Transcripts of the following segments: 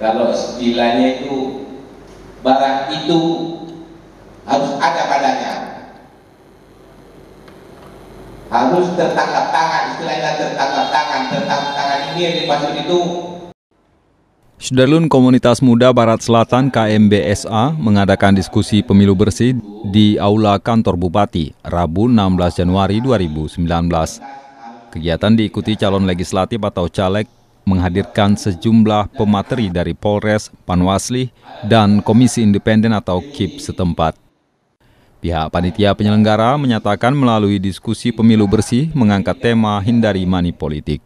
Kalau istilahnya itu barang itu harus ada padanya, harus tertangkap tangan, istilahnya tertangkap tangan ini yang dimaksud itu. Sederlun Komunitas Muda Barat Selatan KMBSA mengadakan diskusi pemilu bersih di Aula Kantor Bupati, Rabu 16 Januari 2019. Kegiatan diikuti calon legislatif atau caleg menghadirkan sejumlah pemateri dari Polres, Panwasli, dan Komisi Independen atau KIP setempat. Pihak panitia penyelenggara menyatakan melalui diskusi pemilu bersih mengangkat tema hindari money politik.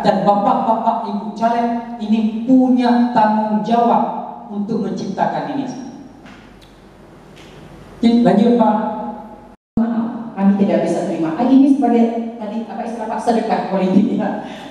Dan bapak-bapak ibu caleg ini punya tanggung jawab untuk menciptakan ini. Lanjut Pak. Maaf, kami tidak bisa terima. Ini sebagai tadi apa istilah Pak, sedekah politik.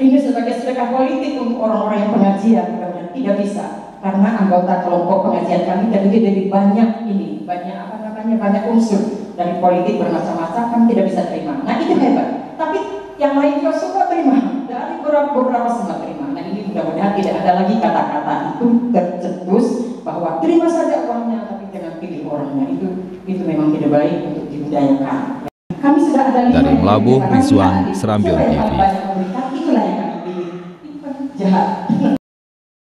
Ini sebagai sedekah politik untuk orang-orang yang pengajian. Tidak bisa, karena anggota kelompok pengajian kami terdiri dari banyak ini, banyak unsur dari politik bermacam-macam. Kami tidak bisa terima. Nah itu hebat. Tapi yang lain juga suka terima, dari beberapa sempat terima. Nah ini mudah-mudahan tidak ada lagi kata-kata itu tercetus bahwa terima saja uangnya tapi jangan pilih orangnya. Itu memang tidak baik untuk dibudayakan. Kami sudah ada dari Meulaboh, Rizwan, Serambi TV. Itulah yang kami pilih. Itu jahat.